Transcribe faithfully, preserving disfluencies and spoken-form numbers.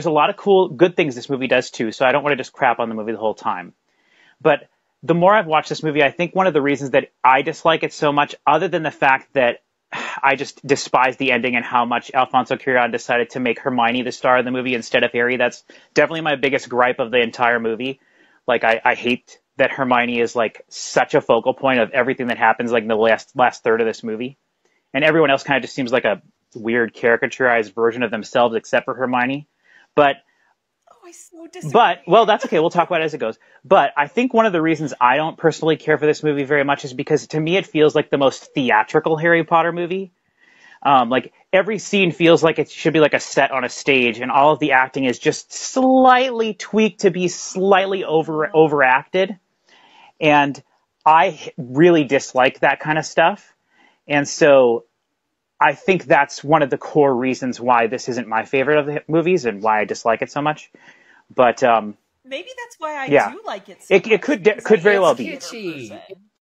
there's a lot of cool, good things this movie does too, so I don't want to just crap on the movie the whole time. But the more I've watched this movie, I think one of the reasons that I dislike it so much, other than the fact that I just despise the ending and how much Alfonso Cuarón decided to make Hermione the star of the movie instead of Harry. That's definitely my biggest gripe of the entire movie. Like, I, I hate that Hermione is, like, such a focal point of everything that happens, like, in the last, last third of this movie. And everyone else kind of just seems like a weird, caricaturized version of themselves except for Hermione. But, oh, I so disagree. But, well, that's okay. We'll talk about it as it goes. But I think one of the reasons I don't personally care for this movie very much is because, to me, it feels like the most theatrical Harry Potter movie. Um, like, every scene feels like it should be like a set on a stage, and all of the acting is just slightly tweaked to be slightly over overacted. And I really dislike that kind of stuff. And so I think that's one of the core reasons why this isn't my favorite of the movies and why I dislike it so much. But um, maybe that's why I yeah. do like it so it, much. It could, it could very well be. It's kitschy.